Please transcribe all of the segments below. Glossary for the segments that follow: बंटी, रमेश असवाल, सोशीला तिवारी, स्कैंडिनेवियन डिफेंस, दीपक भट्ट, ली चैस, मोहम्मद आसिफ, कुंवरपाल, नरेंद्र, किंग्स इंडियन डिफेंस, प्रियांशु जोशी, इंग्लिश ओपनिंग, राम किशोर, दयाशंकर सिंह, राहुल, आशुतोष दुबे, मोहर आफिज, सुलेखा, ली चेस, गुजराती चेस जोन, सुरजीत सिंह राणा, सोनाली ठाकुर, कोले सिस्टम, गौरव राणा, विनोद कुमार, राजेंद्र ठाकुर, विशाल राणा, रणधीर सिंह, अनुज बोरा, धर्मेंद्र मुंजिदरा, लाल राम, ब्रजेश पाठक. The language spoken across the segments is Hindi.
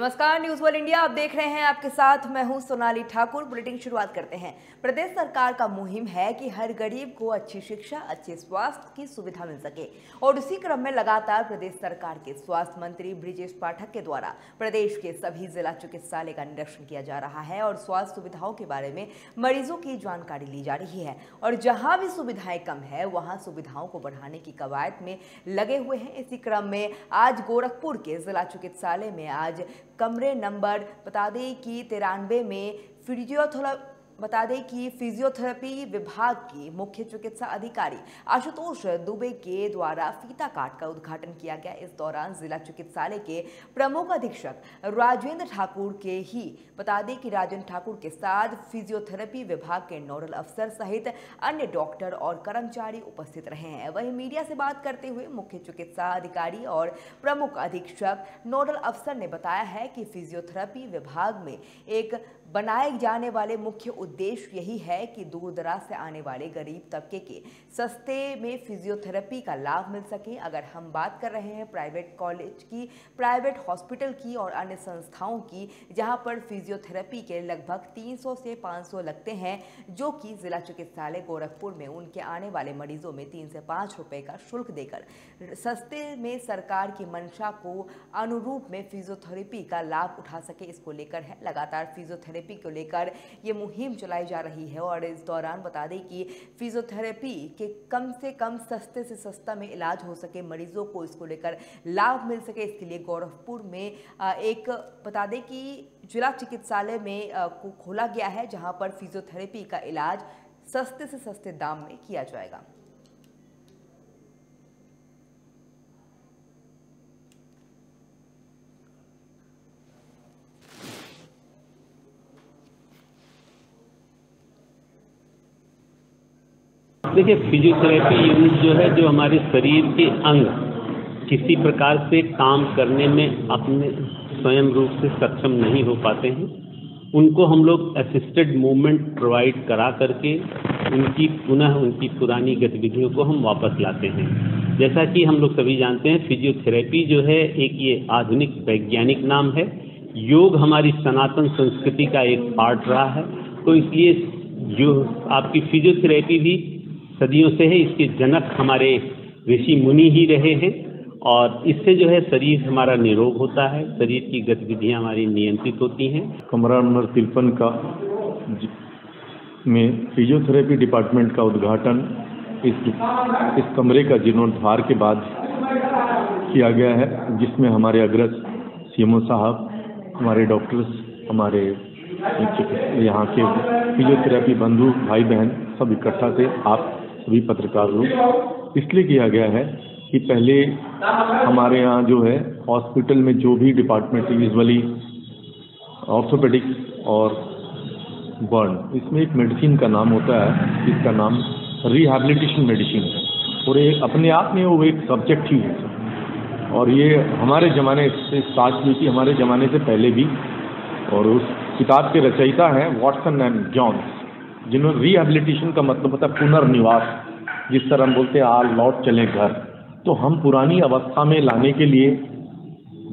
नमस्कार, न्यूज़ वर्ल्ड इंडिया आप देख रहे हैं, आपके साथ मैं हूं सोनाली ठाकुर। बुलेटिन शुरुआत करते हैं। प्रदेश सरकार का मुहिम है कि हर गरीब को अच्छी शिक्षा, अच्छे स्वास्थ्य की सुविधा मिल सके और उसी क्रम में लगातार प्रदेश सरकार के स्वास्थ्य मंत्री ब्रजेश पाठक के द्वारा प्रदेश के सभी जिला चिकित्सालय का निरीक्षण किया जा रहा है और स्वास्थ्य सुविधाओं के बारे में मरीजों की जानकारी ली जा रही है और जहाँ भी सुविधाएं कम है वहाँ सुविधाओं को बढ़ाने की कवायद में लगे हुए हैं। इसी क्रम में आज गोरखपुर के जिला चिकित्सालय में आज कमरे नंबर बता दें कि 93 में फिजियोथेरेपी विभाग की मुख्य चिकित्सा अधिकारी आशुतोष दुबे के द्वारा फीता काट का उद्घाटन किया गया। इस दौरान जिला चिकित्सालय के प्रमुख अधीक्षक राजेंद्र ठाकुर के ही बता दें कि राजेंद्र ठाकुर के साथ फिजियोथेरेपी विभाग के नोडल अफसर सहित अन्य डॉक्टर और कर्मचारी उपस्थित रहे हैं। वहीं मीडिया से बात करते हुए मुख्य चिकित्सा अधिकारी और प्रमुख अधीक्षक नोडल अफसर ने बताया है कि फिजियोथेरेपी विभाग में एक बनाए जाने वाले मुख्य उद्देश्य यही है कि दूर दराज से आने वाले गरीब तबके के सस्ते में फिजियोथेरेपी का लाभ मिल सके। अगर हम बात कर रहे हैं प्राइवेट कॉलेज की, प्राइवेट हॉस्पिटल की और अन्य संस्थाओं की, जहां पर फिजियोथेरेपी के लगभग 300 से 500 लगते हैं, जो कि जिला चिकित्सालय गोरखपुर में उनके आने वाले मरीजों में 3 से 5 रुपये का शुल्क देकर सस्ते में सरकार की मंशा को अनुरूप में फिजियोथेरेपी का लाभ उठा सके, इसको लेकर है लगातार फिजियोथेरेपी को लेकर ये मुहिम चलाई जा रही है। और इस दौरान बता दें कि फिजियोथेरेपी के कम से कम, सस्ते से सस्ता में इलाज हो सके, मरीजों को इसको लेकर लाभ मिल सके, इसके लिए गोरखपुर में एक बता दें कि जिला चिकित्सालय में को खोला गया है, जहां पर फिजियोथेरेपी का इलाज सस्ते से सस्ते दाम में किया जाएगा। देखिए, फिजियोथेरेपी यूनिट जो है, जो हमारे शरीर के अंग किसी प्रकार से काम करने में अपने स्वयं रूप से सक्षम नहीं हो पाते हैं, उनको हम लोग असिस्टेड मूवमेंट प्रोवाइड करा करके उनकी पुनः उनकी पुरानी गतिविधियों को हम वापस लाते हैं। जैसा कि हम लोग सभी जानते हैं, फिजियोथेरेपी जो है एक ये आधुनिक वैज्ञानिक नाम है। योग हमारी सनातन संस्कृति का एक पार्ट रहा है, तो इसलिए जो आपकी फिजियोथेरेपी भी सदियों से है, इसके जनक हमारे ऋषि मुनि ही रहे हैं और इससे जो है शरीर हमारा निरोग होता है, शरीर की गतिविधियां हमारी नियंत्रित होती हैं। कमरा नंबर 53 का में फिजियोथेरेपी डिपार्टमेंट का उद्घाटन इस कमरे का जीर्णोद्धार के बाद किया गया है, जिसमें हमारे अग्रज सीएमओ साहब, हमारे डॉक्टर्स, हमारे यहाँ के फिजियोथेरेपी बंधु भाई बहन सब इकट्ठा थे। आप सभी पत्रकार लोग, इसलिए किया गया है कि पहले हमारे यहाँ जो है हॉस्पिटल में जो भी डिपार्टमेंट यूजुअली ऑर्थोपेडिक्स और बर्न, इसमें एक मेडिसिन का नाम होता है, इसका नाम रिहैबिलिटेशन मेडिसिन है और ये अपने आप में वो एक सब्जेक्ट ही है। और ये हमारे ज़माने से साथ में कि हमारे ज़माने से पहले भी, और उस किताब के रचयिता हैं वॉटसन एंड जॉन्स, जिन्होंने रिहेबिलिटेशन का मतलब होता है पुनर्निवास, जिस तरह हम बोलते हैं आ लौट चले घर। तो हम पुरानी अवस्था में लाने के लिए,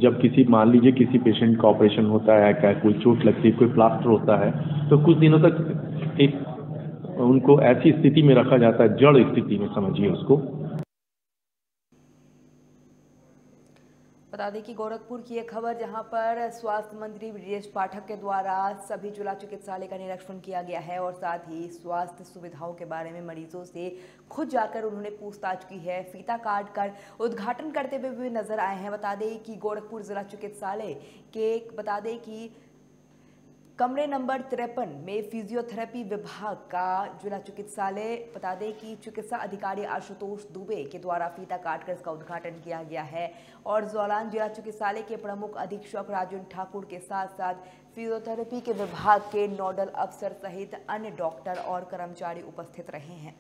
जब किसी मान लीजिए किसी पेशेंट का ऑपरेशन होता है, क्या कोई चोट लगती है, कोई प्लास्टर होता है, तो कुछ दिनों तक एक उनको ऐसी स्थिति में रखा जाता है, जड़ स्थिति में समझिए उसको। बता दें कि गोरखपुर की एक खबर, जहां पर स्वास्थ्य मंत्री ब्रजेश पाठक के द्वारा सभी जिला चिकित्सालय का निरीक्षण किया गया है और साथ ही स्वास्थ्य सुविधाओं के बारे में मरीजों से खुद जाकर उन्होंने पूछताछ की है। फीता काट कर उद्घाटन करते हुए भी नजर आए हैं। बता दें कि गोरखपुर जिला चिकित्सालय के बता दें कि कमरे नंबर 53 में फिजियोथेरेपी विभाग का जिला चिकित्सालय बता दें कि चिकित्सा अधिकारी आशुतोष दुबे के द्वारा फीता काटकर इसका उद्घाटन किया गया है और दौरान जिला चिकित्सालय के प्रमुख अधीक्षक राजेंद्र ठाकुर के साथ साथ फिजियोथेरेपी के विभाग के नोडल अफसर सहित अन्य डॉक्टर और कर्मचारी उपस्थित रहे हैं।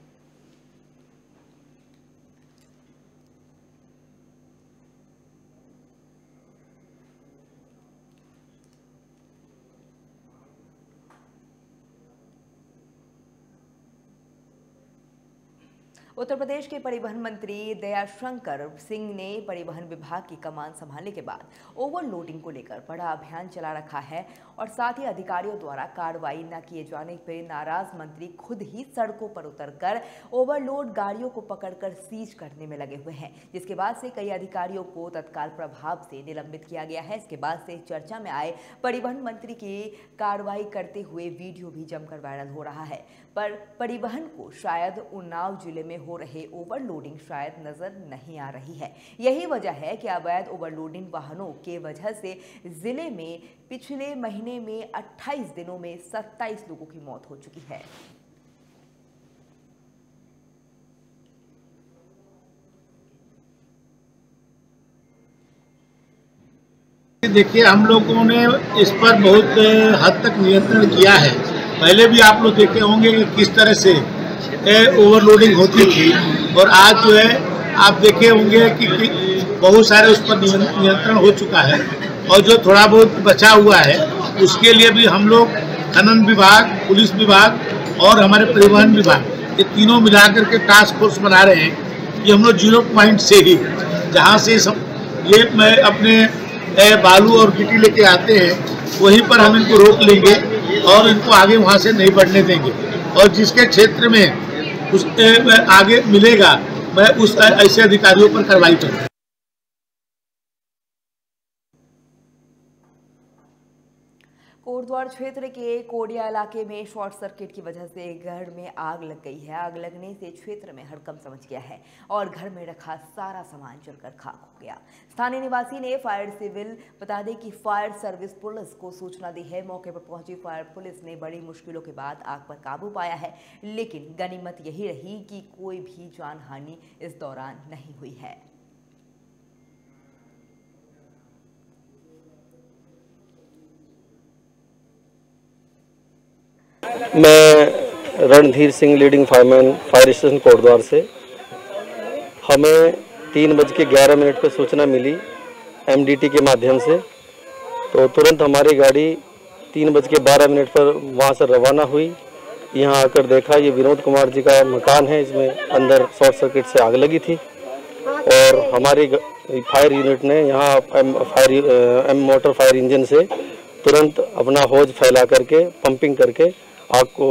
उत्तर प्रदेश के परिवहन मंत्री दयाशंकर सिंह ने परिवहन विभाग की कमान संभालने के बाद ओवरलोडिंग को लेकर बड़ा अभियान चला रखा है और साथ ही अधिकारियों द्वारा कार्रवाई न किए जाने पर नाराज मंत्री खुद ही सड़कों पर उतरकर ओवरलोड गाड़ियों को पकड़कर सीज करने में लगे हुए हैं, जिसके बाद से कई अधिकारियों को तत्काल प्रभाव से निलंबित किया गया है। इसके बाद से चर्चा में आए परिवहन मंत्री की कार्रवाई करते हुए वीडियो भी जमकर वायरल हो रहा है, पर परिवहन को शायद उन्नाव जिले में हो रहे ओवरलोडिंग शायद नजर नहीं आ रही है। यही वजह है कि अवैध ओवरलोडिंग वाहनों के वजह से जिले में पिछले महीने में 28 दिनों में 27 लोगों की मौत हो चुकी है। देखिए, हम लोगों ने इस पर बहुत हद तक नियंत्रण किया है। पहले भी आप लोग देखे होंगे कि किस तरह से ओवरलोडिंग होती थी और आज जो है आप देखे होंगे कि बहुत सारे उस पर नियंत्रण हो चुका है और जो थोड़ा बहुत बचा हुआ है उसके लिए भी हम लोग खनन विभाग, पुलिस विभाग और हमारे परिवहन विभाग, ये तीनों मिलाकर के टास्क फोर्स बना रहे हैं। ये हम लोग 0 पॉइंट से ही, जहाँ से सब ये मैं अपने बालू और गिट्टी लेके आते हैं वहीं पर हम इनको रोक लेंगे और इनको आगे वहाँ से नहीं बढ़ने देंगे और जिसके क्षेत्र में उस आगे मिलेगा मैं उस ऐसे अधिकारियों पर कार्रवाई करूँगा। कोटद्वार क्षेत्र के कोडिया इलाके में शॉर्ट सर्किट की वजह से घर में आग लग गई है। आग लगने से क्षेत्र में हड़कंप समझ गया है और घर में रखा सारा सामान जलकर खाक हो गया। स्थानीय निवासी ने फायर सिविल बता दें कि फायर सर्विस पुलिस को सूचना दी है। मौके पर पहुंची फायर पुलिस ने बड़ी मुश्किलों के बाद आग पर काबू पाया है, लेकिन गनीमत यही रही कि कोई भी जानहानि इस दौरान नहीं हुई है। मैं रणधीर सिंह, leading fireman, fire station Kotdwar से। हमें 3:11 पर सूचना मिली एमडीटी के माध्यम से, तो तुरंत हमारी गाड़ी 3:12 पर वहाँ से रवाना हुई। यहाँ आकर देखा ये विनोद कुमार जी का मकान है, इसमें अंदर शॉर्ट सर्किट से आग लगी थी और हमारी फायर यूनिट ने यहाँ मोटर फायर इंजन से तुरंत अपना हौज फैला करके पंपिंग करके आग को,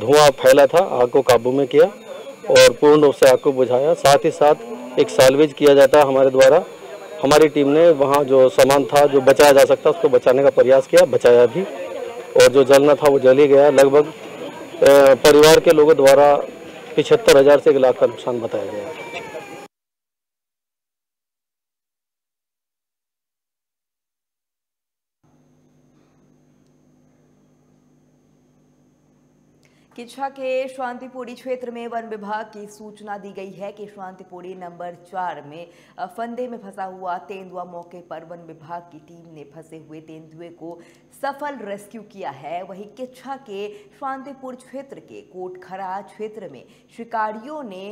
धुआं फैला था, आग को काबू में किया और पूर्ण रूप से आग को बुझाया। साथ ही साथ एक साल्वेज किया जाता हमारे द्वारा, हमारी टीम ने वहाँ जो सामान था जो बचाया जा सकता उसको बचाने का प्रयास किया, बचाया भी और जो जलना था वो जल ही गया। लगभग परिवार के लोगों द्वारा 75,000 से 1 लाख का नुकसान बताया गया। किच्छा के शांतिपुरी क्षेत्र में वन विभाग की सूचना दी गई है कि शांतिपुरी नंबर 4 में फंदे में फंसा हुआ तेंदुआ, मौके पर वन विभाग की टीम ने फंसे हुए तेंदुए को सफल रेस्क्यू किया है। वहीं किच्छा के शांतिपुर क्षेत्र के कोटखरा क्षेत्र में शिकारियों ने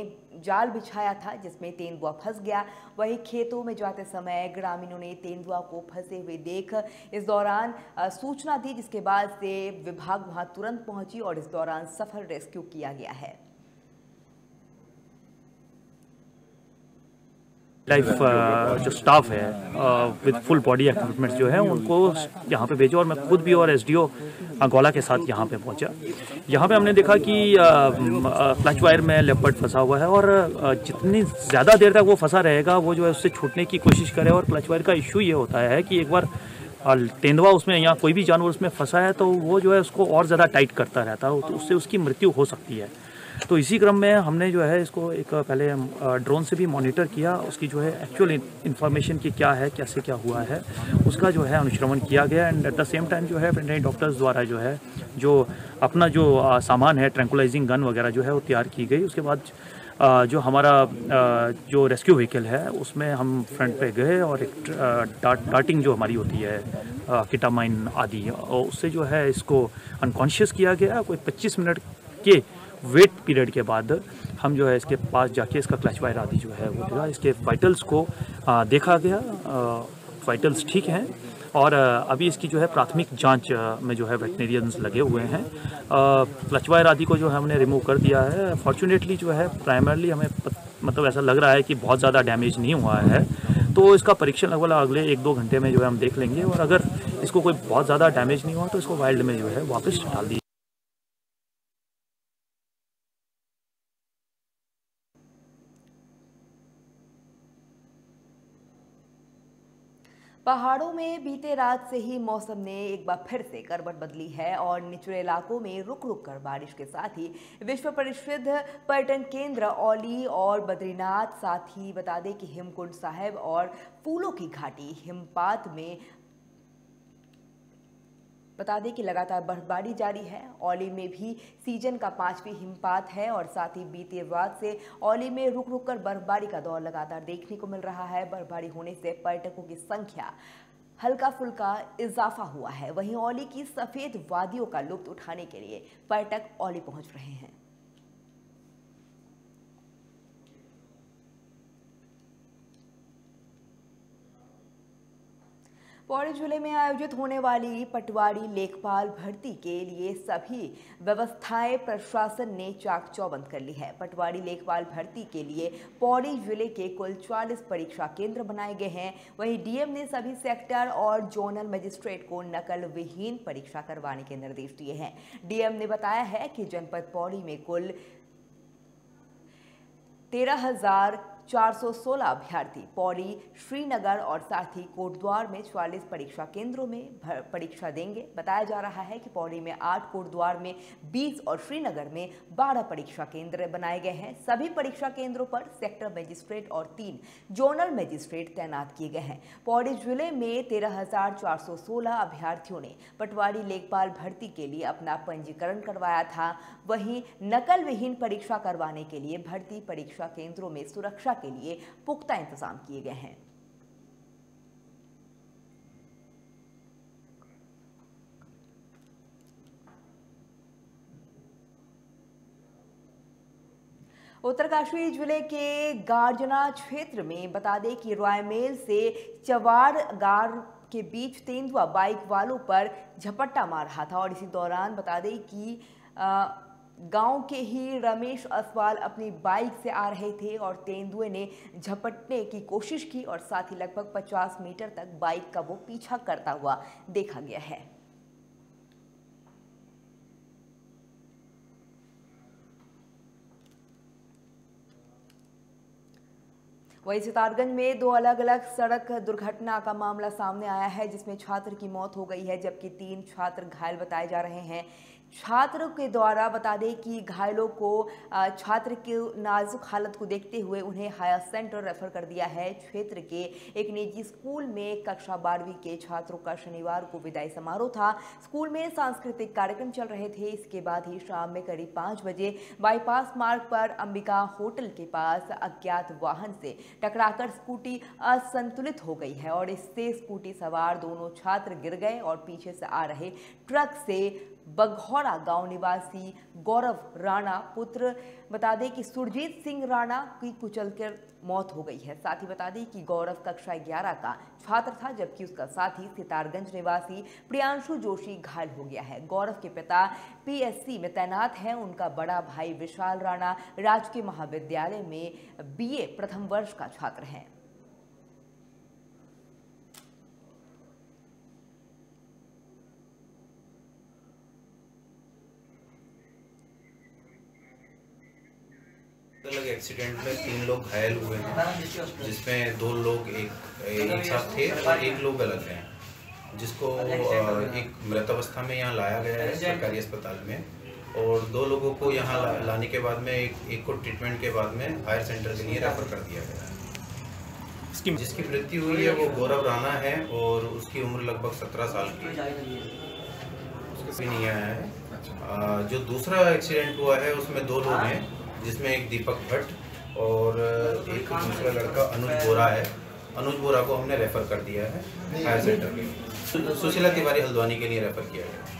जाल बिछाया था जिसमें तेंदुआ फंस गया। वहीं खेतों में जाते समय ग्रामीणों ने तेंदुआ को फंसे हुए देख इस दौरान सूचना दी, जिसके बाद से विभाग वहां तुरंत पहुंची और इस दौरान सफल रेस्क्यू किया गया है। लाइफ जो स्टाफ है विद फुल बॉडी इक्विपमेंट्स जो है उनको यहाँ पे भेजो और मैं खुद भी और एसडीओ अंगोला के साथ यहाँ पे पहुँचा। यहाँ पे हमने देखा कि क्लच वायर में लेपर्ड फंसा हुआ है और जितनी ज़्यादा देर तक वो फंसा रहेगा वो जो है उससे छूटने की कोशिश करे और क्लच वायर का इशू ये होता है कि एक बार तेंदुआ उसमें या कोई भी जानवर उसमें फंसा है तो वो जो है उसको और ज़्यादा टाइट करता रहता है, तो उससे उसकी मृत्यु हो सकती है। तो इसी क्रम में हमने जो है इसको एक पहले ड्रोन से भी मॉनिटर किया, उसकी जो है एक्चुअल इन्फॉर्मेशन की क्या है, कैसे क्या हुआ है, उसका जो है अनुश्रवण किया गया। And at the same time जो है वेटनरी डॉक्टर्स द्वारा जो है जो अपना जो सामान है ट्रैंकुलाइजिंग गन वगैरह जो है वो तैयार की गई। उसके बाद जो हमारा जो रेस्क्यू व्हीकल है उसमें हम फ्रंट पे गए और एक डार्टिंग जो हमारी होती है कीटामाइन आदि, और उससे जो है इसको अनकॉन्शियस किया गया। कोई 25 मिनट के वेट पीरियड के बाद हम जो है इसके पास जाके इसका क्लच वायर आदि जो है वो दिया, इसके वाइटल्स को देखा गया, वाइटल्स ठीक हैं और अभी इसकी जो है प्राथमिक जांच में जो है वेटनेरियंस लगे हुए हैं। क्लचवायर आदि को जो है हमने रिमूव कर दिया है। फॉर्चुनेटली जो है प्राइमरली हमें मतलब ऐसा लग रहा है कि बहुत ज़्यादा डैमेज नहीं हुआ है, तो इसका परीक्षण लगभग अगले 1-2 घंटे में जो है हम देख लेंगे, और अगर इसको कोई बहुत ज़्यादा डैमेज नहीं हुआ तो इसको वाइल्ड में जो है वापस डाल दिया। पहाड़ों में बीते रात से ही मौसम ने एक बार फिर से करवट बदली है और निचले इलाकों में रुक रुक कर बारिश के साथ ही विश्व प्रसिद्ध पर्यटन केंद्र औली और बद्रीनाथ, साथ ही बता दें कि हेमकुंड साहिब और फूलों की घाटी हिमपात में बता दें कि लगातार बर्फबारी जारी है। औली में भी सीजन का 5वीं हिमपात है और साथ ही बीते रात से औली में रुक रुक कर बर्फबारी का दौर लगातार देखने को मिल रहा है। बर्फबारी होने से पर्यटकों की संख्या हल्का फुल्का इजाफा हुआ है। वहीं औली की सफ़ेद वादियों का लुत्फ उठाने के लिए पर्यटक औली पहुंच रहे हैं। पौड़ी जिले में आयोजित होने वाली पटवारी लेखपाल भर्ती के लिए सभी व्यवस्थाएं प्रशासन ने चाक चौबंद कर ली है। पटवारी लेखपाल भर्ती के लिए पौड़ी जिले के कुल 40 परीक्षा केंद्र बनाए गए हैं। वहीं डीएम ने सभी सेक्टर और जोनल मजिस्ट्रेट को नकल विहीन परीक्षा करवाने के निर्देश दिए हैं। डीएम ने बताया है कि जनपद पौड़ी में कुल 13,416 अभ्यर्थी पौड़ी, श्रीनगर और साथ ही कोटद्वार में 40 परीक्षा केंद्रों में परीक्षा देंगे। बताया जा रहा है कि पौड़ी में 8, कोटद्वार में 20 और श्रीनगर में 12 परीक्षा केंद्र बनाए गए हैं। सभी परीक्षा केंद्रों पर सेक्टर मजिस्ट्रेट और 3 जोनल मजिस्ट्रेट तैनात किए गए हैं। पौड़ी जिले में 13,416 अभ्यर्थियों ने पटवारी लेखपाल भर्ती के लिए अपना पंजीकरण करवाया था। वहीं नकल विहीन परीक्षा करवाने के लिए भर्ती परीक्षा केंद्रों में सुरक्षा के लिए पुख्ता इंतजाम किए गए हैं। उत्तरकाशी जिले के गार्जना क्षेत्र में बता दें कि रॉयमेल से चवाड़ गार के बीच तेंदुआ बाइक वालों पर झपट्टा मार रहा था और इसी दौरान बता दें कि गांव के ही रमेश असवाल अपनी बाइक से आ रहे थे और तेंदुए ने झपटने की कोशिश की और साथ ही लगभग 50 मीटर तक बाइक का वो पीछा करता हुआ देखा गया है। वहीं सितारगंज में 2 अलग अलग सड़क दुर्घटना का मामला सामने आया है, जिसमें छात्र की मौत हो गई है जबकि 3 छात्र घायल बताए जा रहे हैं। छात्र के द्वारा बता दें कि घायलों को छात्र की नाजुक हालत को देखते हुए उन्हें हायर सेंटर रेफर कर दिया है। क्षेत्र के एक निजी स्कूल में कक्षा 12वीं के छात्रों का शनिवार को विदाई समारोह था। स्कूल में सांस्कृतिक कार्यक्रम चल रहे थे। इसके बाद ही शाम में करीब 5 बजे बाईपास मार्ग पर अंबिका होटल के पास अज्ञात वाहन से टकराकर स्कूटी असंतुलित हो गई है और इससे स्कूटी सवार दोनों छात्र गिर गए और पीछे से आ रहे ट्रक से बघौरा गांव निवासी गौरव राणा पुत्र बता दें कि सुरजीत सिंह राणा की कुचलकर मौत हो गई है। साथ ही बता दें कि गौरव कक्षा 11 का छात्र था जबकि उसका साथी सितारगंज निवासी प्रियांशु जोशी घायल हो गया है। गौरव के पिता पीएससी में तैनात हैं। उनका बड़ा भाई विशाल राणा राजकीय महाविद्यालय में बीए प्रथम वर्ष का छात्र है। अलग एक्सीडेंट में 3 लोग घायल हुए हैं, जिसमें 2 लोग एक साथ थे और 1 लोग अलग हैं, जिसको एक मृतावस्था में यहाँ लाया गया है सरकारी अस्पताल में, और 2 लोगों को यहाँ लाने के बाद में एक को ट्रीटमेंट के बाद में हायर सेंटर के लिए रेफर कर दिया गया है। जिसकी मृत्यु हुई है वो गौरव राणा है और उसकी उम्र लगभग 17 साल की नहीं आया है। जो दूसरा एक्सीडेंट हुआ है उसमें 2 लोग हैं, जिसमें एक दीपक भट्ट और एक दूसरा लड़का अनुज बोरा है। अनुज बोरा को हमने रेफर कर दिया है हायर सेंटर के, सोशीला तिवारी हल्द्वानी के लिए रेफर किया गया।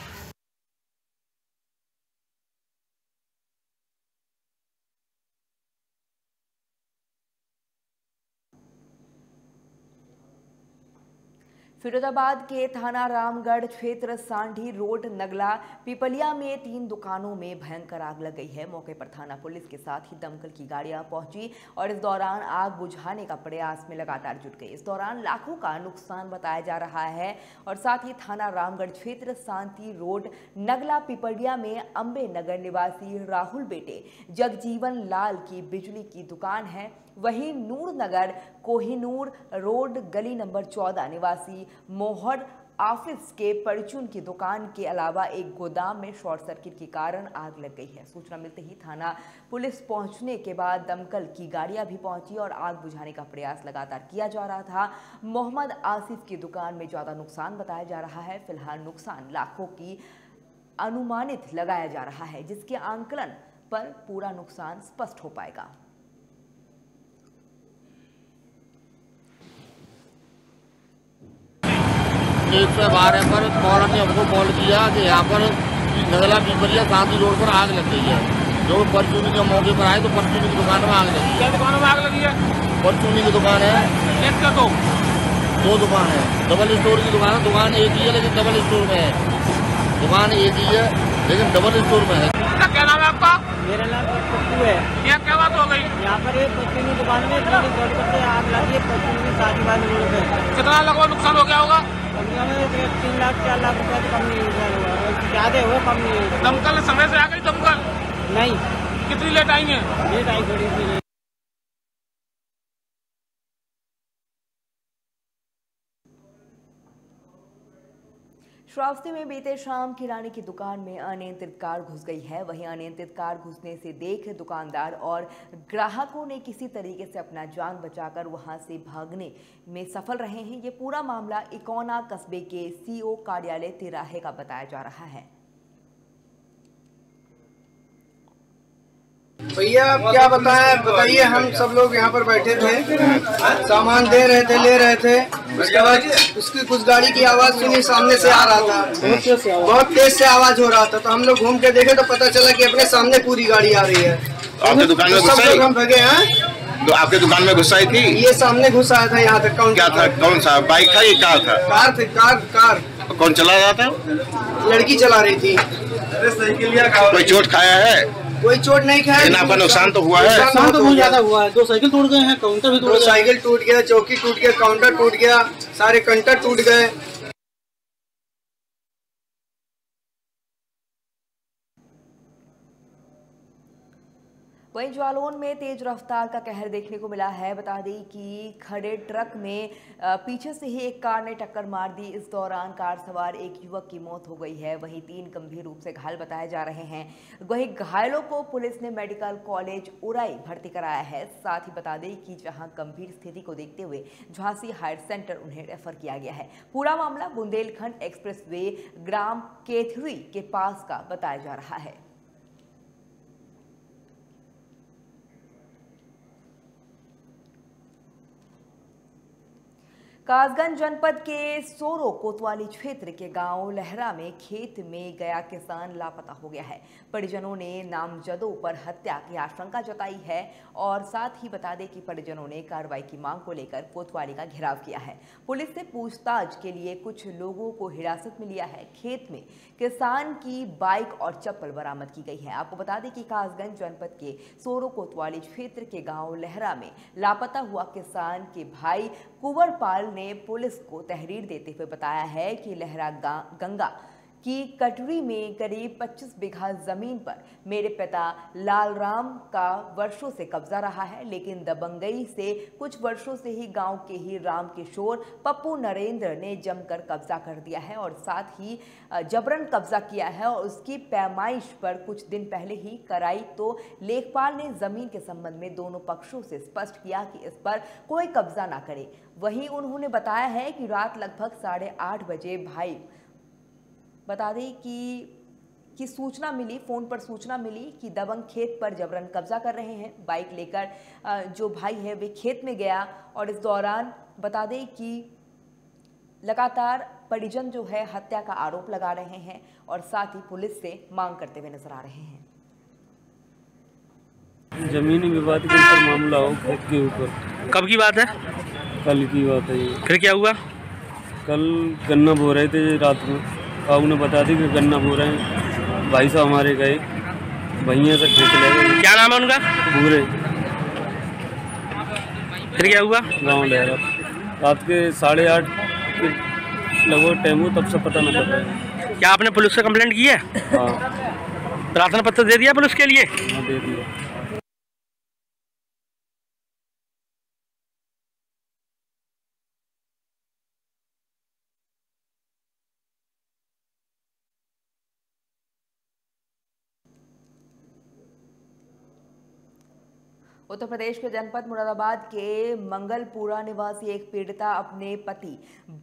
फिरोजाबाद के थाना रामगढ़ क्षेत्र सांढी रोड नगला पिपलिया में 3 दुकानों में भयंकर आग लग गई है। मौके पर थाना पुलिस के साथ ही दमकल की गाड़ियां पहुंची और इस दौरान आग बुझाने का प्रयास में लगातार जुट गई। इस दौरान लाखों का नुकसान बताया जा रहा है और साथ ही थाना रामगढ़ क्षेत्र सांती रोड नगला पिपलिया में अम्बे नगर निवासी राहुल बेटे जगजीवन लाल की बिजली की दुकान है। वहीं नूरनगर कोहिनूर रोड गली नंबर 14 निवासी मोहर आफिज के परचून की दुकान के अलावा एक गोदाम में शॉर्ट सर्किट के कारण आग लग गई है। सूचना मिलते ही थाना पुलिस पहुंचने के बाद दमकल की गाड़ियां भी पहुंची और आग बुझाने का प्रयास लगातार किया जा रहा था। मोहम्मद आसिफ की दुकान में ज़्यादा नुकसान बताया जा रहा है। फिलहाल नुकसान लाखों की अनुमानित लगाया जा रहा है, जिसके आंकलन पर पूरा नुकसान स्पष्ट हो पाएगा। एक से बारह पर फौरन ने हमको कॉल किया कि यहाँ पर नगला पिपलिया शांति रोड पर आग लग गई है। जो परचूनी के मौके पर आए तो परचूनी की दुकान में आग लगी। क्या दुकानों में आग लगी है? परचूनी की दुकान है, दो दुकान है, डबल स्टोर की दुकान है। दुकान एक ही है लेकिन डबल स्टोर में है। दुकान एक ही है लेकिन डबल स्टोर में है। क्या नाम है आपका? मेरा नाम पप्पू है। क्या बात हो गई? यहाँ पर एक परचूनी दुकान में आग लगी है, परचूनी की शादी वाले रोड में। कितना लोगों को नुकसान हो गया होगा? कम से कम 3 लाख 4 लाख रुपए तो कम नहीं हुआ, ज्यादा हो कम नहीं हुआ। दमकल समय से आ गई? दमकल नहीं, कितनी लेट आई है? लेट आई थोड़ी सी। श्रावस्ती में बीते शाम किराने की दुकान में अनियंत्रित कार घुस गई है। वहीं अनियंत्रित कार घुसने से देख दुकानदार और ग्राहकों ने किसी तरीके से अपना जान बचाकर वहां से भागने में सफल रहे हैं। ये पूरा मामला इकोना कस्बे के सीओ कार्यालय तिराहे का बताया जा रहा है। भैया आप क्या बताइए, हम सब लोग यहाँ पर बैठे थे, सामान दे रहे थे, ले रहे थे। उसके बाद उसकी कुछ गाड़ी की आवाज़ सुनी, सामने से आ रहा था, बहुत तेज से आवाज़ हो रहा था। तो हम लोग घूम के देखे तो पता चला कि अपने सामने पूरी गाड़ी आ रही है। आपके दुकान में घुस आई? हम भगे हैं। तो आपके दुकान में घुस आई थी? ये सामने घुस आया था। यहाँ तक कौन क्या था? कौन सा बाइक था? ये कार था। कार थी, कार। कौन चला रहा था? लड़की चला रही थी। कोई चोट खाया है? कोई चोट नहीं खाया। आपका नुकसान तो हुआ है? नुकसान तो बहुत ज्यादा हुआ है। 2 साइकिल टूट गए हैं, काउंटर भी टूट गया। 2 साइकिल टूट गया, चौकी टूट गया, काउंटर टूट गया, सारे काउंटर टूट गए। वहीं जालौन में तेज रफ्तार का कहर देखने को मिला है। बता दें कि खड़े ट्रक में पीछे से ही एक कार ने टक्कर मार दी। इस दौरान कार सवार एक युवक की मौत हो गई है। वहीं 3 गंभीर रूप से घायल बताए जा रहे हैं। वहीं घायलों को पुलिस ने मेडिकल कॉलेज उराई भर्ती कराया है। साथ ही बता दें कि जहां गंभीर स्थिति को देखते हुए झांसी हायर सेंटर उन्हें रेफर किया गया है। पूरा मामला बुंदेलखंड एक्सप्रेसवे ग्राम केथरी के पास का बताया जा रहा है। कासगंज जनपद के सोरो कोतवाली क्षेत्र के गांव लहरा में खेत में गया किसान लापता हो गया है। परिजनों ने नामजदों पर हत्या की आशंका जताई है और साथ ही बता दें कि परिजनों ने कार्रवाई की मांग को लेकर कोतवाली का घेराव किया है। पुलिस ने पूछताछ के लिए कुछ लोगों को हिरासत में लिया है। खेत में किसान की बाइक और चप्पल बरामद की गई है। आपको बता दें कि कासगंज जनपद के सोरो कोतवाली क्षेत्र के गाँव लहरा में लापता हुआ किसान के भाई कुंवरपाल ने पुलिस को तहरीर देते हुए बताया है कि लहरा गंगा की कटरी में करीब 25 बीघा जमीन पर मेरे पिता लाल राम का वर्षों से कब्जा रहा है, लेकिन दबंगई से कुछ वर्षों से ही गांव के ही राम किशोर पप्पू नरेंद्र ने जमकर कब्जा कर दिया है और साथ ही जबरन कब्जा किया है। और उसकी पैमाइश पर कुछ दिन पहले ही कराई तो लेखपाल ने जमीन के संबंध में दोनों पक्षों से स्पष्ट किया कि इस पर कोई कब्जा ना करे। वहीं उन्होंने बताया है कि रात लगभग 8:30 बजे भाई बता दें कि सूचना मिली, फ़ोन पर सूचना मिली कि दबंग खेत पर जबरन कब्जा कर रहे हैं। बाइक लेकर जो भाई है वे खेत में गया और इस दौरान बता दें कि लगातार परिजन जो है हत्या का आरोप लगा रहे हैं और साथ ही पुलिस से मांग करते हुए नजर आ रहे हैं। जमीनी विवाद के ऊपर मामला हो, खेत के ऊपर। कब की बात है? कल की बात है। फिर क्या हुआ? कल गन्ना बो रहे थे रात में, काबू ने बता दी कि गन्ना बो रहे हैं। भाई साहब हमारे गए भैया से खेत ले गए। क्या नाम है उनका? पूरे। फिर क्या हुआ? गाँव लहरा रात के 8:30 के लगभग टाइम हो, तब से पता नहीं चल रहा। क्या आपने पुलिस से कंप्लेंट की है? हाँ। प्रार्थना पत्र दे दिया पुलिस के लिए? हाँ, दे दिया। उत्तर प्रदेश के जनपद मुरादाबाद के मंगलपुरा निवासी एक पीड़िता अपने पति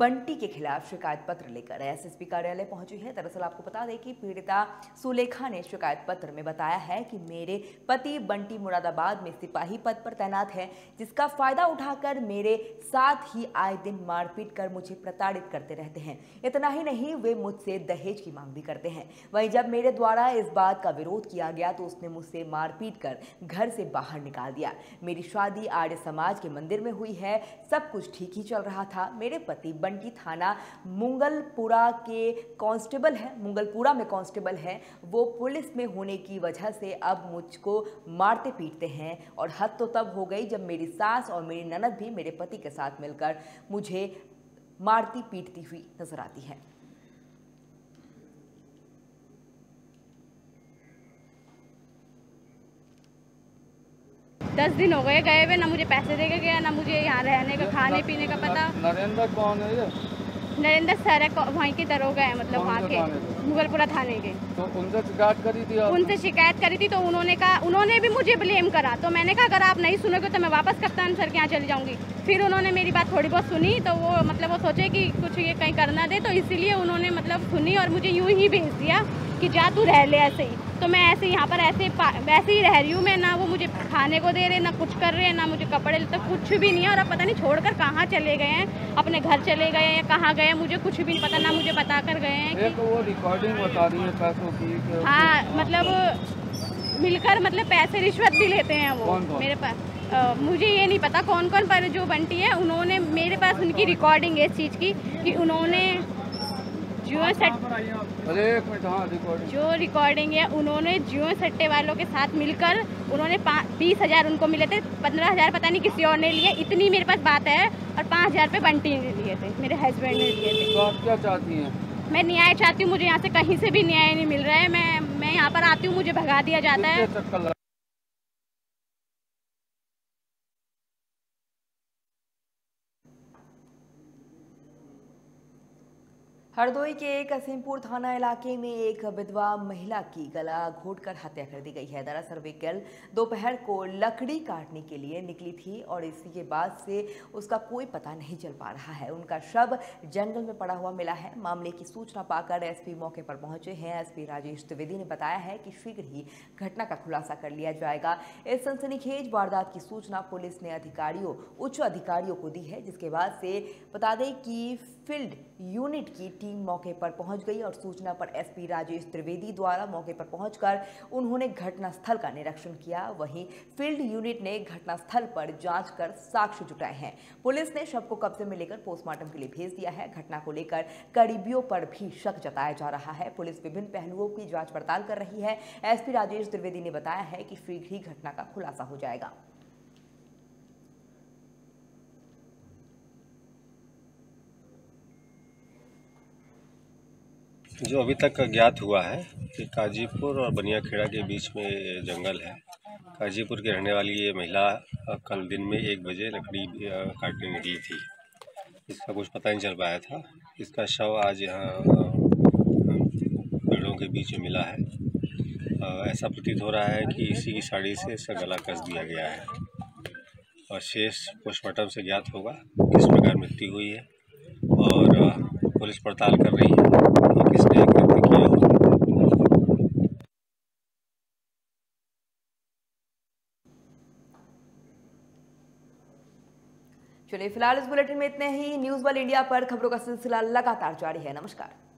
बंटी के खिलाफ शिकायत पत्र लेकर एसएसपी कार्यालय पहुंची है। दरअसल आपको बता दें कि पीड़िता सुलेखा ने शिकायत पत्र में बताया है कि मेरे पति बंटी मुरादाबाद में सिपाही पद पर तैनात है, जिसका फायदा उठाकर मेरे साथ ही आए दिन मारपीट कर मुझे प्रताड़ित करते रहते हैं। इतना ही नहीं, वे मुझसे दहेज की मांग भी करते हैं। वहीं जब मेरे द्वारा इस बात का विरोध किया गया तो उसने मुझसे मारपीट कर घर से बाहर निकाल दिया। मेरी शादी आर्य समाज के मंदिर में हुई है, सब कुछ ठीक ही चल रहा था। मेरे पति बंटी थाना मंगलपुरा के कांस्टेबल है, मंगलपुरा में कांस्टेबल है। वो पुलिस में होने की वजह से अब मुझको मारते पीटते हैं और हद तो तब हो गई जब मेरी सास और मेरी ननद भी मेरे पति के साथ मिलकर मुझे मारती पीटती हुई नजर आती है। दस दिन हो गए गए हुए, ना मुझे पैसे देके गया, ना मुझे यहाँ रहने का खाने पीने का पता। नरेंद्र कौन है? नरेंद्र सर वहीं के दरोगा है, मतलब वहाँ के मुगलपुरा थाने के। तो उनसे शिकायत करी थी? उनसे शिकायत करी थी तो उन्होंने कहा, उन्होंने भी मुझे ब्लेम करा। तो मैंने कहा अगर आप नहीं सुनोगे तो मैं वापस कप्तान सर के यहाँ चली जाऊँगी। फिर उन्होंने मेरी बात थोड़ी बहुत सुनी तो वो मतलब वो सोचे कि कुछ ये कहीं करना दे, तो इसीलिए उन्होंने मतलब सुनी और मुझे यूँ ही भेज दिया कि जा तू रह ले। ऐसे ही तो मैं ऐसे यहाँ पर ऐसे वैसे ही रह रही हूँ मैं। ना वो मुझे खाने को दे रहे, ना कुछ कर रहे हैं, ना मुझे कपड़े, तो कुछ भी नहीं है। और अब पता नहीं छोड़कर कहाँ चले गए हैं, अपने घर चले गए हैं, कहाँ गए हैं, मुझे कुछ भी नहीं पता। ना मुझे बता कर गए हैं कि वो रिकॉर्डिंग बता रही है पैसों की। हाँ, मतलब मिलकर मतलब पैसे रिश्वत भी लेते हैं वो मेरे पास। मुझे ये नहीं पता कौन कौन, पर जो बंटी है उन्होंने मेरे पास उनकी रिकॉर्डिंग है इस चीज़ की कि उन्होंने जो रिकॉर्डिंग है उन्होंने जियो सट्टे वालों के साथ मिलकर उन्होंने 20,000 उनको मिले थे, 15,000 पता नहीं किसी और ने लिए, इतनी मेरे पास बात है। और 5,000 रुपये बंटी ने लिए थे, मेरे हस्बैंड ने लिए थे। तो आप क्या चाहती हैं? मैं न्याय चाहती हूँ। मुझे यहाँ से कहीं से भी न्याय नहीं मिल रहा है। मैं यहाँ पर आती हूँ, मुझे भगा दिया जाता है। हरदोई के कसीमपुर थाना इलाके में एक विधवा महिला की गला घोंटकर हत्या कर दी गई है। दरअसल वे कल दोपहर को लकड़ी काटने के लिए निकली थी और इसी के बाद से उसका कोई पता नहीं चल पा रहा है। उनका शव जंगल में पड़ा हुआ मिला है। मामले की सूचना पाकर एसपी मौके पर पहुंचे हैं। एसपी राजेश त्रिवेदी ने बताया है कि शीघ्र ही घटना का खुलासा कर लिया जाएगा। इस सनसनीखेज वारदात की सूचना पुलिस ने उच्च अधिकारियों को दी है, जिसके बाद से बता दें कि फील्ड यूनिट की टीम मौके पर पहुंच गई और सूचना पर एसपी राजेश त्रिवेदी द्वारा मौके पर पहुंचकर उन्होंने घटनास्थल का निरीक्षण किया। वहीं फील्ड यूनिट ने घटनास्थल पर जांच कर साक्ष्य जुटाए हैं। पुलिस ने शव को कब्जे में लेकर पोस्टमार्टम के लिए भेज दिया है। घटना को लेकर करीबियों पर भी शक जताया जा रहा है। पुलिस विभिन्न पहलुओं की जाँच पड़ताल कर रही है। एसपी राजेश त्रिवेदी ने बताया है कि शीघ्र ही घटना का खुलासा हो जाएगा। जो अभी तक ज्ञात हुआ है कि काजीपुर और बनियाखेड़ा के बीच में जंगल है। काजीपुर की रहने वाली ये महिला कल दिन में 1 बजे लकड़ी काटने निकली थी। इसका कुछ पता नहीं चल पाया था। इसका शव आज यहाँ पेड़ों के बीच में मिला है। ऐसा प्रतीत हो रहा है कि इसी की साड़ी से इसका गला कस दिया गया है और शेष पोस्टमार्टम से ज्ञात होगा किस प्रकार मृत्यु हुई है। और पुलिस पड़ताल कर रही है कि किसने कृत्य किया हो। चलिए फिलहाल इस बुलेटिन में इतने ही। न्यूज़ वर्ल्ड इंडिया पर खबरों का सिलसिला लगातार जारी है। नमस्कार।